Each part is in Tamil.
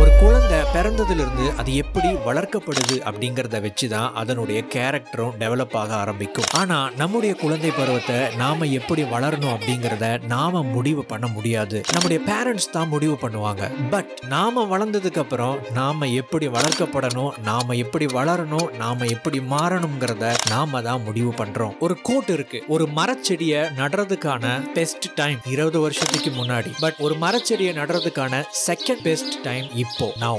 ஒரு குழந்தை பிறந்ததிலிருந்து அது எப்படி வளர்க்கப்படுது அப்படிங்கறத வச்சுதான் அதனுடைய கேரக்டரும் டெவலப் ஆக ஆரம்பிக்கும். ஆனா நம்முடைய குழந்தை பருவத்தை நாம எப்படி வளரணும் அப்படிங்கறத நாம முடிவு பண்ண முடியாது. நம்முடைய பேரண்ட்ஸ் தான் முடிவு பண்ணுவாங்க. பட் நாம வளர்ந்ததுக்கு அப்புறம் நாம எப்படி வளர்க்கப்படணும், நாம எப்படி வளரணும், நாம எப்படி மாறணும்ங்கிறத நாம தான் முடிவு பண்றோம். ஒரு கோட் இருக்கு, ஒரு மரச்செடியை நடுறதுக்கான பெஸ்ட் டைம் 20 வருஷத்துக்கு முன்னாடி, பட் ஒரு மரச்செடியை நடுறதுக்கான செகண்ட் பெஸ்ட் டைம் இப்போ, now.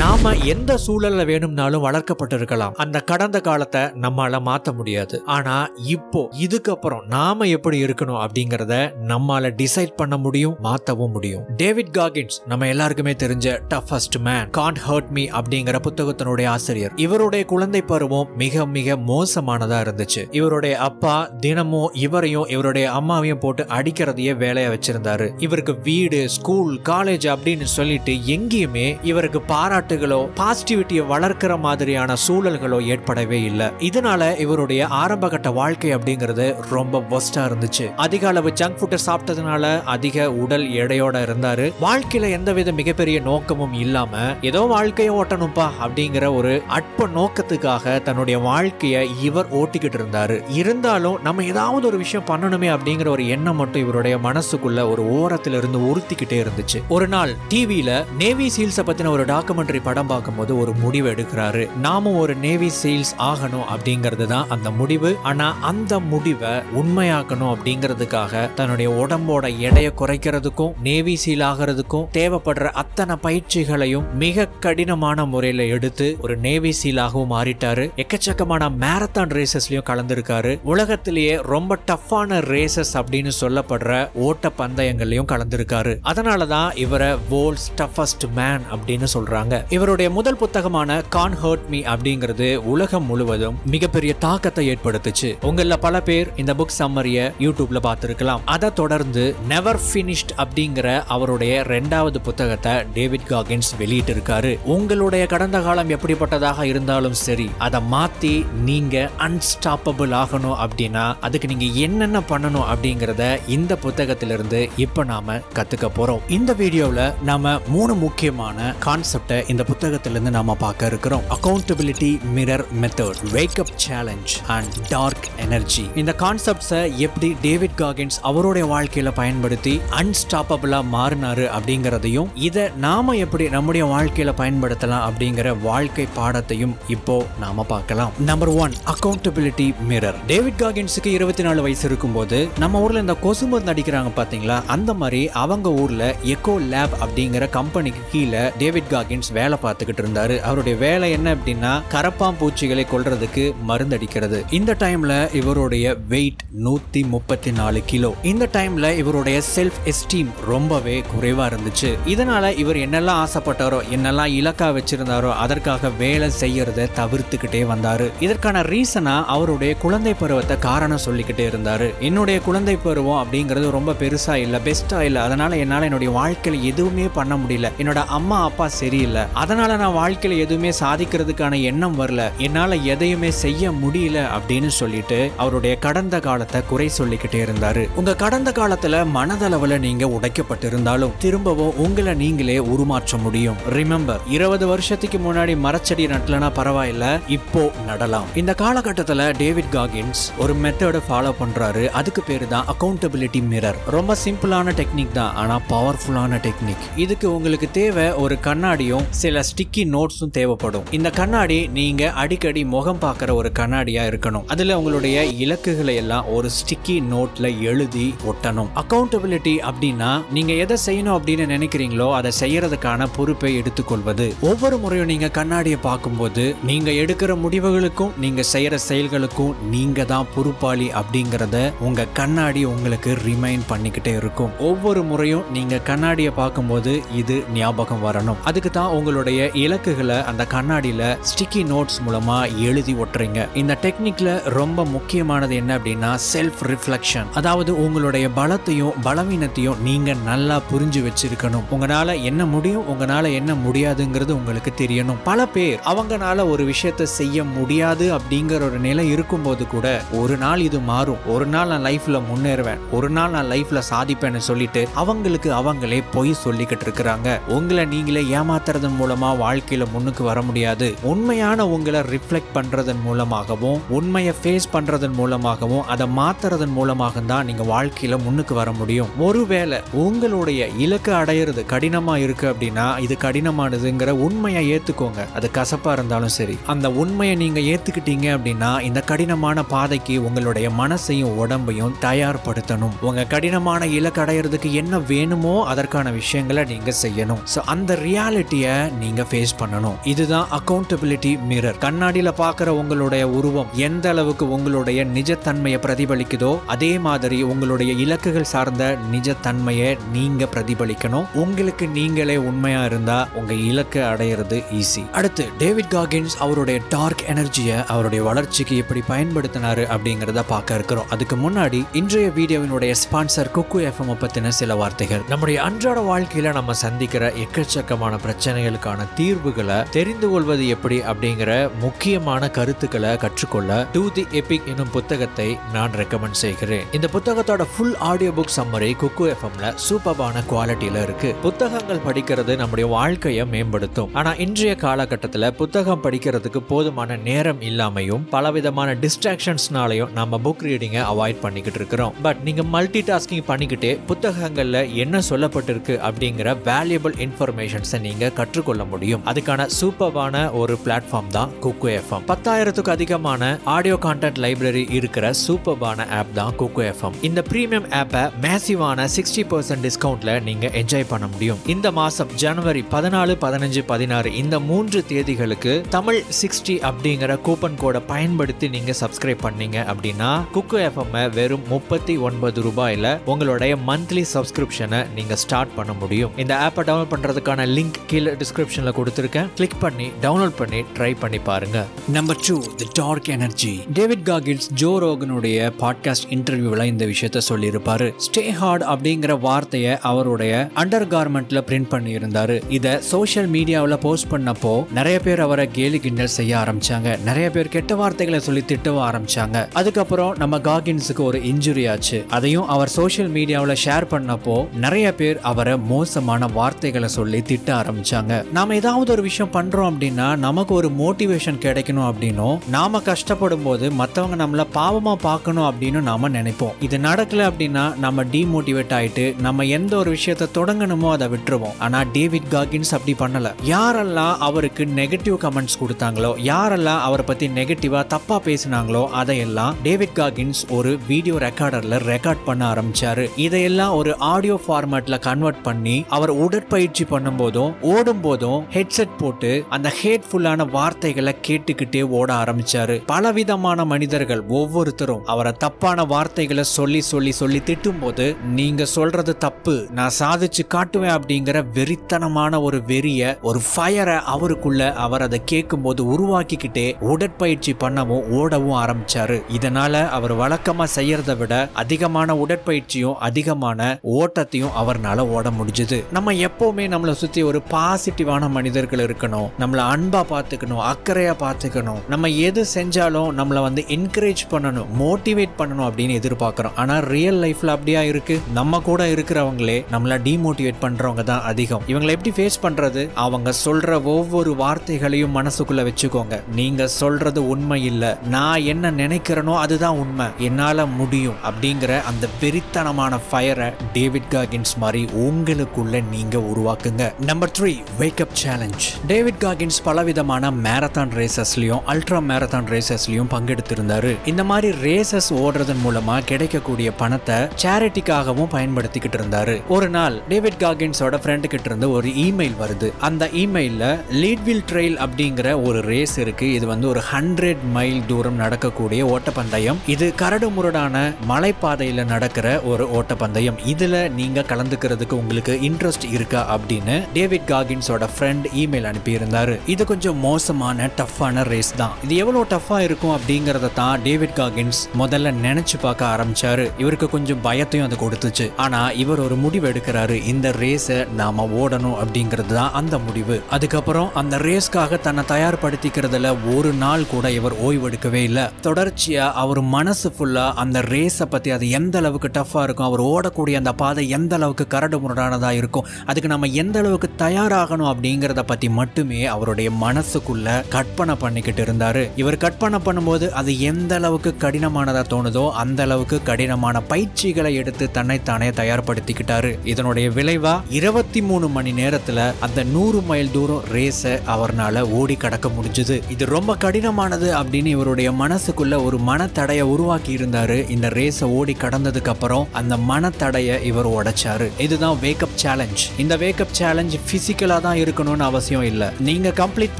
நாம எந்த சூழல்ல வேணும்னாலும் வளர்க்கப்பட்டிருக்கலாம். அந்த கடந்த காலத்தை நம்மால மாற்ற முடியாது. ஆனா இப்போ இதுக்கப்புறம் நாம எப்படி இருக்கணும் அப்படிங்கறத நம்மால டிசைட் பண்ண முடியும், மாற்றவும் முடியும். டேவிட் காகின்ஸ், நம்ம எல்லாருக்குமே தெரிஞ்ச toughest man, can't hurt me அப்படிங்கிற புத்தகத்தினுடைய ஆசிரியர், இவருடைய குழந்தை பருவம் மிக மிக மோசமானதா இருந்துச்சு. இவருடைய அப்பா தினமும் இவரையும் இவருடைய அம்மாவையும் போட்டு அடிக்கிறதையே வேலையா வச்சிருந்தாரு. இவருக்கு வீடு, ஸ்கூல், காலேஜ் அப்படின்னு சொல்லிட்டு எங்கேயுமே இவருக்கு பாராட்டுகளோ பாசிட்டிவிட்டியை வளர்க்கிற மாதிரியான சூழல்களோ ஏற்படவே இல்லை. இதனால இவருடைய ஆரம்ப கட்ட வாழ்க்கை அப்படிங்கிறது ரொம்ப வஸ்டா இருந்துச்சு. அதிக அளவு ஜங்க் ஃபுட்டை சாப்பிட்டதுனால அதிக உடல் எடையோட இருந்தாரு. வாழ்க்கையில எந்தவித மிகப்பெரிய நோக்கமும் இல்லாம ஏதோ வாழ்க்கையை ஓட்டணும்பா அப்படிங்கிற ஒரு அற்ப நோக்கத்துக்காக தன்னுடைய வாழ்க்கையை இவர் ஓட்டிக்கிட்டு இருந்தாரு. இருந்தாலும் நம்ம ஏதாவது ஒரு விஷயம் பண்ணணுமே அப்படிங்கிற ஒரு எண்ணம் மட்டும் இவருடைய மனசுக்குள்ள ஒரு ஓரத்துல இருந்து உறுத்திக்கிட்டே இருந்துச்சு. ஒரு நாள் டிவியில நேவி சீல்ஸை பத்தின ஒரு டாக்குமெண்ட்ரி படம் பார்க்கும்போது ஒரு முடிவு எடுக்கிறாரு. நாமும் ஒரு நேவி சீல்ஸ் ஆகணும் அப்படிங்கிறது தான் அந்த முடிவு. ஆனா அந்த முடிவை உண்மையாக்கணும் அப்படிங்கிறதுக்காக தன்னுடைய உடம்போட எடையை குறைக்கிறதுக்கும் நேவி சீல் ஆகிறதுக்கும் தேவைப்படுற அத்தனை பயிற்சிகளையும் மிக கடினமான முறையில எடுத்து ஒரு நேவி சீலாகவும் மாறிட்டாரு. எக்கச்சக்கமான மேரத்தான் ரேசஸ்லயும் கலந்துருக்காரு. உலகத்திலேயே ரொம்ப டஃப்பான ரேசஸ் அப்படின்னு சொல்லப்படுற ஓட்ட பந்தயங்கள்லயும் கலந்துருக்காரு. அதனாலதான் இவரை வேர்ல்ட்ஸ் டஃபஸ்ட் மேன் அப்படின்னு சொல்றாங்க. இவருடைய முதல் புத்தகமான கான் ஹர்ட் மீ அப்படிங்கிறது உலகம் முழுவதும் மிகப்பெரிய தாக்கத்தை ஏற்படுத்துச்சு. உங்கள பல பேர் இந்த புக் சம்மரிய யூடியூப்ல பார்த்திருக்கலாம். அதை தொடர்ந்து நெவர் ஃபினிஷ்ட் அப்படிங்கிற அவருடைய 2வது புத்தகத்தை டேவிட் காகின்ஸ் வெளியிட்டு இருக்காரு. உங்களுடைய கடந்த காலம் எப்படிப்பட்டதாக இருந்தாலும் சரி, அதை மாத்தி நீங்க அன்ஸ்டாப்பபிள் ஆகணும் அப்படின்னா அதுக்கு நீங்க என்னென்ன பண்ணணும் அப்படிங்கறத இந்த புத்தகத்திலிருந்து இப்ப நாம கத்துக்க போறோம். இந்த வீடியோல நாம 3 முக்கியமான கான்செப்ட் இந்த புத்தகத்திலிருந்து நாம பார்க்க இருக்கிறோம். Accountability mirror method, wake up challenge and dark energy. இந்த கான்செப்ட்ஸை எப்படி டேவிட் காகின்ஸ் அவருடைய வாழ்க்கையில பயன்படுத்தி அன்ஸ்டாப்பபிளா மாறினாரு அப்படிங்கறதையும், இதை நாம எப்படி நம்முடைய வாழ்க்கையில பயன்படுத்தலாம் அப்படிங்கிற வாழ்க்கை பாடத்தையும் இப்போ நாம பார்க்கலாம். Number 1, accountability mirror. டேவிட் காகின்ஸுக்கு 24 வயசு இருக்கும் போது நம்ம ஊர்ல இந்த கொசும்பு அடிக்கிறாங்க பாத்தீங்களா, அந்த மாதிரி அவங்க ஊர்ல எக்கோ லேப் அப்படிங்கிற கம்பெனிக்கு கீழே டேவிட் காகின்ஸ் வேலை பார்த்துக்கிட்டு இருந்தாரு. அவருடைய வேலை என்ன அப்படின்னா கரப்பான் பூச்சிகளை கொல்றதுக்கு மருந்து அடிக்கிறது. இந்த டைம்ல இவருடைய வெயிட் 134 கிலோ. இந்த டைம்ல இவருடைய செல்ஃப் எஸ்டீம் ரொம்பவே குறைவா இருந்துச்சு. இதனால இவர் என்னெல்லாம் ஆசைப்பட்டாரோ, என்னெல்லாம் இலக்கா வச்சிருந்தாரோ அதற்காக வேலை செய்யறத தவிர்த்துக்கிட்டே வந்தாரு. இதற்கான ரீசனா அவருடைய குழந்தை பருவத்தை காரணம் சொல்லிக்கிட்டே இருந்தாரு. என்னுடைய குழந்தை பருவம் அப்படிங்கிறது ரொம்ப பெருசா இல்ல, பெஸ்டா இல்ல, அதனால என்னால என்னுடைய வாழ்க்கையில எதுவுமே பண்ண முடியல. என்னோட அம்மா அப்பா சரியில்லை, அதனால நான் வாழ்க்கையில எதுவுமே சாதிக்கிறதுக்கான எண்ணம் வரல, என்னால எதையுமே செய்ய முடியல அப்படின்னு சொல்லிட்டு அவருடைய கடந்த காலத்தை குறை சொல்லிக்கிட்டே இருந்தாரு. உங்க கடந்த காலத்துல மனதளவுல நீங்க உடைக்கப்பட்டிருந்தாலும் திரும்பவும் உங்களை நீங்களே உருமாற்ற முடியும். ரிமெம்பர், 20 வருஷத்துக்கு முன்னாடி மரச்செடி நட்டலனா பரவாயில்ல, இப்போ நடலாம். இந்த காலகட்டத்துல டேவிட் காகின்ஸ் ஒரு மெத்தடை ஃபாலோ பண்றாரு. அதுக்கு பேரு தான் அக்கௌண்டபிலிட்டி மிரர். ரொம்ப சிம்பிளான டெக்னிக் தான், ஆனா பவர்ஃபுல்லான டெக்னிக். இதுக்கு உங்களுக்கு தேவை ஒரு கண்ணாடி, சில ஸ்டிக்கி நோட்ஸும் தேவைப்படும். இந்த கண்ணாடி நீங்க அடிக்கடி முகம் பார்க்கிற ஒரு கண்ணாடியா இருக்கணும். அதுல உங்களுடைய இலக்குகளை எல்லாம் ஒரு ஸ்டிக்கி நோட்ல எழுதி ஒட்டணும். அக்கௌண்டபிலிட்டி அப்படின்னா நீங்க எதை செய்யணும் அப்படின்னு நினைக்கிறீங்களோ அதை செய்யறதுக்கான பொறுப்பை எடுத்துக்கொள்வது. ஒவ்வொரு முறையும் நீங்க கண்ணாடியை பார்க்கும்போது நீங்க எடுக்கிற முடிவுகளுக்கும் நீங்க செய்யற செயல்களுக்கும் நீங்க தான் பொறுப்பாளி அப்படிங்கறத உங்க கண்ணாடி உங்களுக்கு ரிமைண்ட் பண்ணிக்கிட்டே இருக்கும். ஒவ்வொரு முறையும் நீங்க கண்ணாடியை பார்க்கும்போது இது ஞாபகம் வரணும். அதுக்கு தான் உங்களுடைய இலக்குகளை அந்த கண்ணாடியில ஸ்டிக்கி நோட்ஸ் மூலமா எழுதி ஒட்டுறீங்க. இந்த டெக்னிக்ல ரொம்ப முக்கியமானது என்ன அப்படின்னா செல்ஃப் ரிஃப்ளெக்ஷன். அதாவது உங்களுடைய பலத்தையும் பலவீனத்தையும் நீங்க நல்லா புரிஞ்சு வச்சிருக்கணும். உங்களால என்ன முடியும், உங்களால என்ன முடியாதுங்கிறது உங்களுக்கு தெரியணும். பல பேர் அவங்களால ஒரு விஷயத்தை செய்ய முடியாது அப்படிங்கிற ஒரு நிலை இருக்கும்போது கூட ஒரு நாள் இது மாறும், ஒரு நாள் நான் லைஃப்ல முன்னேறுவேன், ஒரு நாள் நான் லைஃப்ல சாதிப்பேன்னு சொல்லிட்டு அவங்களுக்கு அவங்களே பொய் சொல்லிக்கிட்டு இருக்கிறாங்க. உங்களை நீங்களே ஏமாத்துறதன் மூலமா வாழ்க்கையில முன்னுக்கு வர முடியாது. உண்மையான உங்களை ரிஃப்ளெக்ட் பண்றதன் மூலமாகவும் உண்மையை ஃபேஸ் பண்றதன் மூலமாகவும் அதை மாத்துறதன் மூலமாக தான் நீங்க வாழ்க்கையில முன்னுக்கு வர முடியும். ஒருவேளை உங்களுடைய இலக்கு அடையிறது கடினமா இருக்கு அப்படின்னா இது கடினமானதுங்கிற உண்மையை ஏத்துக்கோங்க. அது கசப்பா இருந்தாலும் சரி, அந்த உண்மையை நீங்க ஏத்துக்கிட்டீங்க அப்படின்னா இந்த கடினமான பாதைக்கு உங்களுடைய மனசையும் உடம்பையும் தயார்படுத்தணும். உங்க கடினமான இலக்கு அடையிறதுக்கு என்ன வேணுமோ அதற்கான விஷயங்களை நீங்க செய்யணும். சோ அந்த ரியாலிட்டியை நீங்க ஃபேஸ் பண்ணணும். இதுதான் அக்கௌண்டபிலிட்டி மிரர். கண்ணாடியில பாக்குற உங்களுடைய உருவம் எந்த அளவுக்கு உங்களுடைய நிஜத்தன்மையை பிரதிபலிக்குதோ அதே மாதிரி உங்களுடைய இலக்குகள் சார்ந்த நிஜத்தன்மையை நீங்க பிரதிபலிக்கணும். உங்களுக்கு நீங்களே உண்மையா இருந்தா உங்க இலக்கு அடையிறது ஈஸி. அடுத்து டேவிட் காகின்ஸ் அவருடைய டார்க் எனர்ஜியை அவருடைய வளர்ச்சிக்கு எப்படி பயன்படுத்தினாரு அப்படிங்கறத பார்க்க இருக்கிறோம். அதுக்கு முன்னாடி இன்றைய வீடியோவினுடைய ஸ்பான்சர் குக்கு எஃப்எம் பத்தின சில வார்த்தைகள். நம்முடைய அன்றாட வாழ்க்கையில நம்ம சந்திக்கிற எக்கச்சக்கமான பிரச்சனைகளுக்கான தீர்வுகளை தெரிந்து கொள்வது எப்படி அப்படிங்கிற முக்கியமான கருத்துக்களை கற்றுக்கொள்ள டு தி எபிக் என்னும் புத்தகத்தை நான் ரெக்கமெண்ட் செய்கிறேன். இந்த புத்தகத்தோட full audio book summary Kuku எஃப்எம்ல சூப்பரான குவாலிட்டியில இருக்கு. புத்தகங்கள் படிக்கிறது நம்முடைய வாழ்க்கையை மேம்படுத்தும். ஆனா இன்றைய காலகட்டத்தில் புத்தகம் படிக்கிறதுக்கு போதுமான நேரம் இல்லாமையும் பலவிதமான டிஸ்ட்ராக்ஷன்ஸ்னாலையும் நம்ம புக் ரீடிங்கை அவாய்ட் பண்ணிக்கிட்டு இருக்கிறோம். பட் நீங்க மல்டி டாஸ்கிங் பண்ணிக்கிட்டே புத்தகங்கள்ல என்ன சொல்லப்பட்டிருக்கு அப்படிங்கிற வேல்யூபிள் இன்ஃபர்மேஷன்ஸை நீங்க கற்றுக்கொள்ள முடியும். அதுக்கான சூப்பரான ஒரு பிளாட்ஃபார்ம் தான் குக்கு எஃப்எம். 10,000க்கும் அதிகமான ஆடியோ கான்டென்ட் லைப்ரரி இருக்கிற சூப்பரான ஆப் தான் குக்கு எஃப்எம். இந்த பிரீமியம் ஆப்பை மேசிவான 60% டிஸ்கவுண்ட்ல நீங்க என்ஜாய் பண்ண முடியும். இந்த மாசம் ஜனவரி 14, 15, 16 இந்த 3 தேதிகளுக்கு தமிழ் 60 அப்படிங்கிற கூப்பன் கோடை பயன்படுத்தி நீங்க சப்ஸ்கிரைப் பண்ணீங்க அப்படின்னா குக்கு எஃப்எம் வெறும் 39 ரூபாயில உங்களுடைய மந்த்லி சப்ஸ்கிரிப்ஷனை நீங்க ஸ்டார்ட் பண்ண முடியும். இந்த ஆப்பை டவுன்லோட் பண்றதுக்கான லிங்க் கீழே டிஸ்கிரிப்ஷன்ல கொடுத்திருக்கேன். கிளிக் பண்ணி டவுன்லோட் பண்ணி ட்ரை பண்ணி பாருங்க. Number 2 the dark energy. David Goggins Joe ரோகனுடைய பாட்காஸ்ட் இன்டர்வியூல இந்த விஷயத்தை சொல்லியிருப்பாரு. ஸ்டே ஹார்ட் அப்படிங்கிற வார்த்தையை அவருடைய அண்டர் கார்மெண்ட்ல பிரிண்ட் பண்ணி இருந்தாரு. இத சோஷியல் மீடியாவில் போஸ்ட் பண்ணப்போ நிறைய பேர் அவரை கேலி கிண்டல் செய்ய ஆரம்பிச்சாங்க. நிறைய பேர் கெட்ட வார்த்தைகளை சொல்லி திட்டவ ஆரம்பிச்சாங்க. அதுக்கப்புறம் நம்ம காகின்ஸுக்கு ஒரு இன்ஜுரி ஆச்சு. அதையும் அவர் சோஷியல் மீடியாவில் ஷேர் பண்ணப்போ நிறைய பேர் அவரை மோசமான வார்த்தைகளை சொல்லி திட்ட ஆரம்பிச்சாங்க. நாம ஏதாவது ஒரு விஷயம் பண்றோம் அப்படின்னா நமக்கு ஒரு மோட்டிவேஷன் கிடைக்கணும் அப்படின்னும் நாம கஷ்டப்படும் போது மற்றவங்க நம்மள பாவமா பார்க்கணும் அப்படின்னு நாம நினைப்போம். இது நடக்கல அப்படின்னா நம்ம டிமோட்டிவேட் ஆயிட்டு நம்ம எந்த ஒரு விஷயத்தை தொடங்கணுமோ அதை விட்டுருவோம். ஆனா டேவிட் காகின்ஸ் அப்படி பண்ணல. யாரெல்லாம் அவருக்கு நெகட்டிவ் கமெண்ட்ஸ் கொடுத்தாங்களோ, யாரெல்லாம் அவரை பத்தி நெகட்டிவா தப்பா பேசினாங்களோ அதையெல்லாம் டேவிட் காகின்ஸ் ஒரு வீடியோ ரெக்கார்டர்ல ரெக்கார்ட் பண்ண ஆரம்பிச்சாரு. இதையெல்லாம் ஒரு ஆடியோ ஃபார்மேட்ல கன்வெர்ட் பண்ணி அவர் உடற்பயிற்சி பண்ணும் போதும் ஓடும் போதும் ஹெட்செட் போட்டு அந்த ஹேட்ஃபுல்லான வார்த்தைகளை கேட்டுக்கிட்டே ஓட ஆரம்பிச்சாரு. பலவிதமான மனிதர்கள் ஒவ்வொருத்தரும் அவரை தப்பான வார்த்தைகளை சொல்லி சொல்லி சொல்லி திட்டும் போது நீங்க சொல்றது தப்பு, நான் சாதிச்சு காட்டுவேன் அப்படிங்கிற வெறித்தனமான ஒரு வெறிய, ஒரு ஃபயரை அவருக்குள்ள அவர் அதை கேட்கும் போது உருவாக்கிக்கிட்டே உடற்பயிற்சி பண்ணவும் ஓடவும் ஆரம்பிச்சாரு. இதனால அவர் வழக்கமா செய்யறதை விட அதிகமான உடற்பயிற்சியும் அதிகமான ஓட்டத்தையும் அவர்னால ஓட முடிஞ்சது. நம்ம எப்பவுமே நம்மளை சுத்தி ஒரு பாசிட்டிவான மனிதர்கள் இருக்கணும். நம்மளை அன்பா பார்த்துக்கணும், அக்கறையா பார்த்துக்கணும். நம்ம எது செஞ்சாலும் நம்மளை என்கரேஜ் பண்ணணும், மோட்டிவேட் பண்ணணும் அப்படின்னு எதிர்பார்க்கிறோம். ஆனா ரியல் லைஃப்ல அப்படியா இருக்கு? நம்ம கூட இருக்கிறவங்களே நம்மள டிமோட்டிவேட் பண்றவங்க தான் அதிகம். இவங்களை எப்படி ஃபேஸ் பண்றது? அவங்க சொல்ற ஒவ்வொரு வார்த்தைகளையும் மனசுக்குள்ள வச்சுக்கோங்க. நீங்க சொல்றது உண்மை இல்ல, நான் என்ன நினைக்கிறேனோ அதுதான் உண்மை, என்னால முடியும் அப்படிங்கிற அந்த வெறித்தனமான ஃபயரை டேவிட் காகின்ஸ் மாதிரி உங்களுக்குள்ள நீங்க உருவாக்குங்க. Number 3 Wake Up Challenge. David Goggins பலவிதமான மேரத்தான் ரேசஸ்லயும் அல்ட்ரா மேரத்தான் ரேசஸ்லயும் பங்கெடுத்திருந்தாரு. இந்த மாதிரி ரேசஸ் ஓடுறதன் மூலமா கிடைக்கக்கூடிய பணத்தை சேரிட்டிக்காகவும் பயன்படுத்திக்கிட்டு இருந்தாரு. ஒரு நாள் டேவிட் காகின்ஸோட ஃப்ரெண்ட் கிட்ட இருந்து ஒரு இமெயில் வருது. அந்த இமெயில்ல லீட்வில் ட்ரெயில் அப்படிங்கிற ஒரு ரேஸ் இருக்கு. இது ஒரு 100 மைல் தூரம் நடக்கக்கூடிய ஓட்டப்பந்தயம். இது கரடு முரடான மலைப்பாதையில நடக்கிற ஒரு ஓட்டப்பந்தயம். இதுல நீங்க கலந்துக்கிறதுக்கு உங்களுக்கு இன்ட்ரெஸ்ட் இருக்கா அப்படின்னு டேவிட் காகின்ஸ் Gogginsோட friend email அனுப்பியிருந்தாரு. இது கொஞ்சம் மோசமான டஃப்பான ரேஸ் தான். இது எவ்வளவு டஃப்பா இருக்கும் அப்படிங்கறத தான் டேவிட் காகின்ஸ் முதல்ல நினைச்சு பார்க்க ஆரம்பிச்சாரு. இவருக்கு கொஞ்சம் பயத்தையும் அது கொடுத்துச்சு. ஆனா இவர் ஒரு முடிவு எடுக்கிறாரு. இந்த ரேஸை நாம ஓடணும் அப்படிங்கிறது தான் அந்த முடிவு. அதுக்கப்புறம் அந்த ரேஸ்க்காக தன்னை தயார்படுத்திக்கிறதுல ஒரு நாள் கூட இவர் ஓய்வெடுக்கவே இல்லை. தொடர்ச்சியா அவர் மனசு ஃபுல்லா அந்த ரேஸை பத்தி அது எந்த அளவுக்கு டஃப்பா இருக்கும், அவர் ஓடக்கூடிய அந்த பாதை எந்த அளவுக்கு கரடு முரடானதா இருக்கும், அதுக்கு நம்ம எந்த அளவுக்கு தயாராகணும் அப்படிங்கறத பத்தி மட்டுமே அவருடைய மனசுக்குள்ள கற்பனை பண்ணிக்கிட்டு இருந்தாரு. இவர் கற்பனை பண்ணும்போது அது எந்த அளவுக்கு கடினமானதா தோணுதோ அந்த அளவுக்கு கடினமான பயிற்சிகளை எடுத்து தன்னைத்தானே தயார்படுத்திக்கிட்டாரு. இதனுடைய விளைவா 23 மணி நேரத்துல அந்த 100 மைல் தூரம் ரேஸை அவர்னால ஓடி கடக்க முடிஞ்சது. இது ரொம்ப கடினமானது அப்படின்னு இவருடைய மனசுக்குள்ள ஒரு மனத்தடையை உருவாக்கி இருந்தாரு. இந்த ரேஸை ஓடி கடந்ததுக்கு அப்புறம் அந்த மனத்தடையை இவர் உடைச்சாரு. இதுதான் வேக்கப் சேலஞ்ச். இந்த வேக்கப் சேலஞ்ச் பிசிக்கலா தான் இருக்கணும்னு அவசியம் இல்லை. நீங்க கம்ப்ளீட்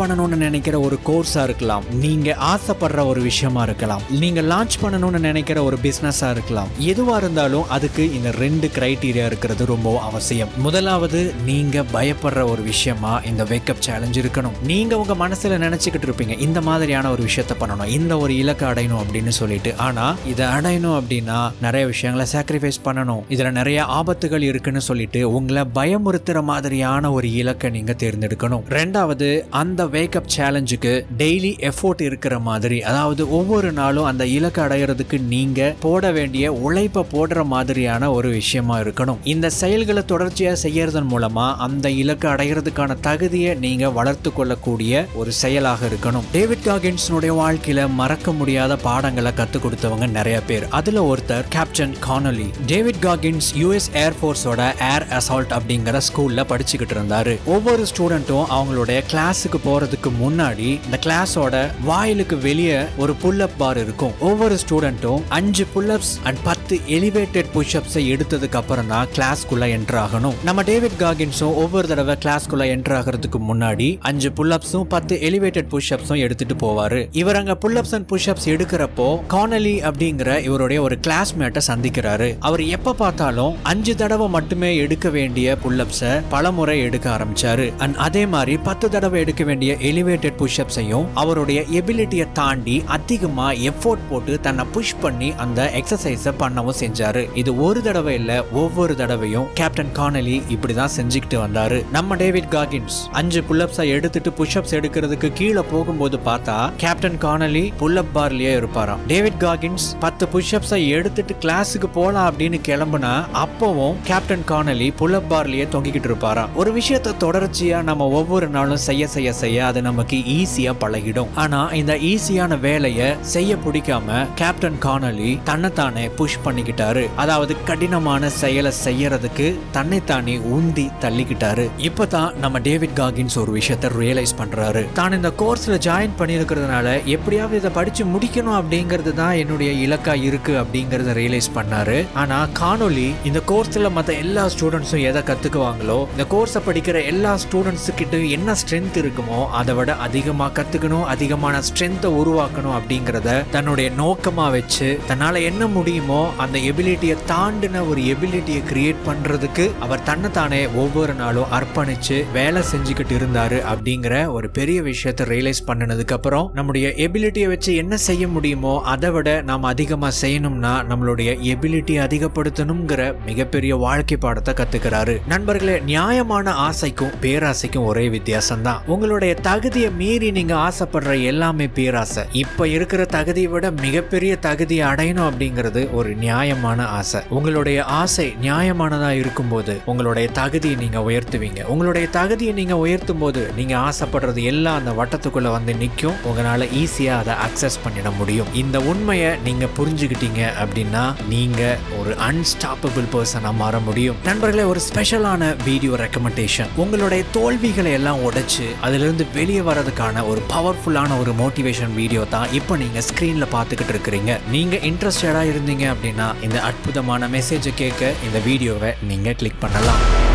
பண்ணணும்னு நினைக்கிற ஒரு கோர்ஸா இருக்கலாம், நீங்க ஆசைப்படுற ஒரு விஷயமா இருக்கலாம், நீங்க லான்ச் பண்ணணும்னு நினைக்கிற ஒரு பிசினஸா இருக்கலாம். எதுவா இருந்தாலும் அதுக்கு இந்த 2 கிரைட்டீரியா இருக்கிறது ரொம்ப அவசியம். முதலாவது, நீங்க பயப்படுற ஒரு விஷயமா இந்த வேக்கப் சேலஞ்ச் இருக்கணும். நீங்க உங்க மனசுல நினைச்சுக்கிட்டு இருப்பீங்க இந்த மாதிரியான ஒரு விஷயத்த பண்ணணும், இந்த ஒரு இலக்கை அடையணும் அப்படின்னு சொல்லிட்டு. ஆனா இதை அடையணும் அப்படின்னா நிறைய விஷயங்களை சாக்ரிஃபைஸ் பண்ணணும், இதுல நிறைய ஆபத்துகள் இருக்குன்னு சொல்லிட்டு உங்களை பயமுறுத்துற மாதிரியான ஒரு இலக்கை நீங்க தேர்ந்தெடுக்கணும். ரெண்டாவது, அந்த வேக்கப் சேலஞ்சுக்கு டெய்லி எஃபோர்ட் இருக்கிற மாதிரி, அதாவது ஒவ்வொரு நாளும் அந்த இலக்கை அடையிறதுக்கு நீங்க போட வேண்டிய உழைப்பை போடுற மாதிரியான ஒரு விஷயமா இருக்கணும். இந்த செயல்களை தொடர்ச்சியா செய்யறதன் மூலமா அந்த இலக்கை அடையிறதுக்கான தகுதியை நீங்க வளர்த்து கொள்ளக்கூடிய ஒரு செயலாக இருக்கணும். டேவிட் காகின்ஸனுடைய வாழ்க்கையில மறக்க முடியாத பாடங்களை கற்றுக் கொடுத்தவங்க நிறைய பேர். அதுல ஒருத்தர் captain Connolly. David Goggins US Air Force ஓட ஏர் அசால்ட் அப்படிங்கிற ஸ்கூல்ல படிச்சுக்கிட்டு இருந்தாரு. ஒவ்வொரு ஸ்டூடெண்ட்டும் அவங்களுடைய கிளாஸுக்கு போறதுக்கு முன்னாடி இந்த கிளாஸோட வாயிலுக்கு வெளியே ஒரு புல்லப் பார் இருக்கும். ஒவ்வொரு ஸ்டூடெண்ட்டும் 5 புல்லப்ஸ் அண்ட் 10 எலிவேட்டட் புஷ்அப்ஸை எடுத்ததுக்கு அப்புறம் தான் கிளாஸ்க்குள்ள என்டர் ஆகணும். நம்ம டேவிட் காகின்ஸும் ஒவ்வொரு தடவை கிளாஸ்க்குள்ள என்டர் ஆகிறதுக்கு முன்னாடி 5 புல்லப்ஸும் 10 எலிவேட்டட் புஷ்அப்ஸும் எடுத்துட்டு போவாரு. இவர் அங்க புல்லப்ஸ் அண்ட் புஷ்அப்ஸ் எடுக்கிறப்போ கானலி அப்படிங்கிற இவருடைய ஒரு கிளாஸ்மேட்டை சந்திக்கிறாரு. அவர் எப்ப பார்த்தாலும் 5 தடவை மட்டுமே எடுக்க வேண்டிய புல்லப்ஸை பலமுறை எடுக்க ஆரம்பிச்சாரு. அண்ட் அதே மாதிரி 10 தடவை எடுக்க வேண்டிய எலிவேட்டட் புஷ்அப்ஸையும் அவருடைய எபிலிட்டியை தாண்டி அதிகமா எஃபோர்ட் போட்டு தன்னை புஷ் பண்ணி அந்த எக்ஸசைஸை பண்ணவும் செஞ்சாரு. இது ஒரு தடவை இல்ல, ஒவ்வொரு தடவையும் கேப்டன் கானலி இப்படிதான் செஞ்சுக்கிட்டு வந்தாரு. நம்ம டேவிட் காகின்ஸ் 5 புல்லப்ஸை எடுத்துட்டு புஷ்அப்ஸ் எடுக்கிறதுக்கு கீழே போகும்போது பார்த்தா கேப்டன் கானலி புல்லப் பார்லயே இருப்பாராம். டேவிட் காகின்ஸ் 10 புஷ்அப்ஸை எடுத்துட்டு கிளாஸுக்கு போலாம் அப்படின்னு கிளம்புனா அப்பவும் கேப்டன் கானலி புல்லப் பார்லயே தொங்கிக்கிட்டு இருப்பாராம். ஒரு விஷயத்தை தொடர்ச்சியா நம்ம ஒவ்வொரு நாளும் செய்ய செய்ய செய்ய அது நமக்கு ஈஸியா பழகிடும். ஆனா இந்த ஈஸியான வேலையை செய்ய பிடிக்காம கேப்டன் கானலி தன்னைத்தானே புஷ் பண்ணிக்கிட்டாரு. அதாவது கடினமான செயலை செய்யறதுக்கு தன்னைத்தானே உந்தி தள்ளிக்கிட்டாரு. இப்பதான் நம்ம டேவிட் காகின்ஸ் ஒரு விஷயத்தை ரியலைஸ் பண்றாரு. தான் இந்த கோர்ஸ்ல ஜாயின் பண்ணியிருக்கிறதுனால எப்படியாவது இதை படிச்சு முடிக்கணும் அப்படிங்கிறது தான் என்னுடைய இலக்கா இருக்கு அப்படிங்கறத ரியலைஸ் பண்ணாரு. ஆனா கானலி இந்த கோர்ஸ்ல மற்ற எல்லா ஸ்டூடெண்ட்ஸும் எதை கத்துக்குவாங்களோ, இந்த கோர்ஸை படிக்கிற எல்லா ஸ்டூடெண்ட்ஸு கிட்ட என்ன ஸ்ட்ரென்த் இருக்குமோ அதை விட அதிகமா கத்துக்கணும், அதிகமான ஸ்ட்ரென்த்தை உருவாக்கணும் அப்படிங்கறத தன்னுடைய நோக்கமா வச்சு தன்னால என்ன முடியுமோ அந்த எபிலிட்டியை தாண்டின ஒரு எபிலிட்டியை கிரியேட் பண்றதுக்கு அவர் தன்னைத்தானே ஒவ்வொரு நாளும் அர்ப்பணிச்சு வேலை செஞ்சுக்கிட்டு இருந்தாரு. அப்படிங்கிற ஒரு பெரிய விஷயத்தை ரியலைஸ் பண்ணினதுக்கு அப்புறம் நம்முடைய எபிலிட்டியை வச்சு என்ன செய்ய முடியுமோ அதை விட நாம் அதிகமா செய்யணும்னா நம்மளுடைய எபிலிட்டியை அதிகப்படுத்தணுங்கிற மிகப்பெரிய வாழ்க்கை பாடத்தை கத்துக்கிறாரு. நண்பர்களே, நியாயமான ஆசைக்கும் பேராசைக்கும் ஒரே வித்தியாசம் தான். உங்களுடைய தகுதியை மீறி நீங்க ஆசைப்படுற எல்லாமே பேராசை. இப்ப இருக்கிற தகுதியை விட மிகப்பெரிய தகுதியை அடையணும் அப்படிங்கிறது ஒரு நியாயமான ஆசை. உங்களுடைய ஆசை நியாயமானதா இருக்கும்போது உங்களுடைய தகுதியை நீங்க உயர்த்துவீங்க. உங்களுடைய தகுதியை நீங்க உயர்த்தும் போது நீங்க ஆசைப்படுறது எல்லாம் அந்த வட்டத்துக்குள்ள வந்து நிற்கும். உங்களால ஈஸியா அதை அக்சஸ் பண்ணிட முடியும். இந்த உண்மையை நீங்க புரிஞ்சுக்கிட்டீங்க அப்படின்னா நீங்க ஒரு அன்ஸ்டாப்பபிள் பர்சனா மாற முடியும். நண்பர்களே, ஒரு ஸ்பெஷலான வீடியோ ரெக்கமெண்டேஷன். உங்களுடைய தோல்விகளை எல்லாம் உடைச்சு அதிலிருந்து வெளியே வரதுக்கான ஒரு பவர்ஃபுல்லான ஒரு மோட்டிவேஷன் வீடியோ தான் இப்போ நீங்க ஸ்கிரீன்ல பார்த்துக்கிட்டு இருக்கிறீங்க. நீங்க இன்ட்ரெஸ்டடா இருந்தீங்க அப்படின்னா இந்த அற்புதமான மெசேஜை கேட்க இந்த வீடியோவை நீங்க கிளிக் பண்ணலாம்.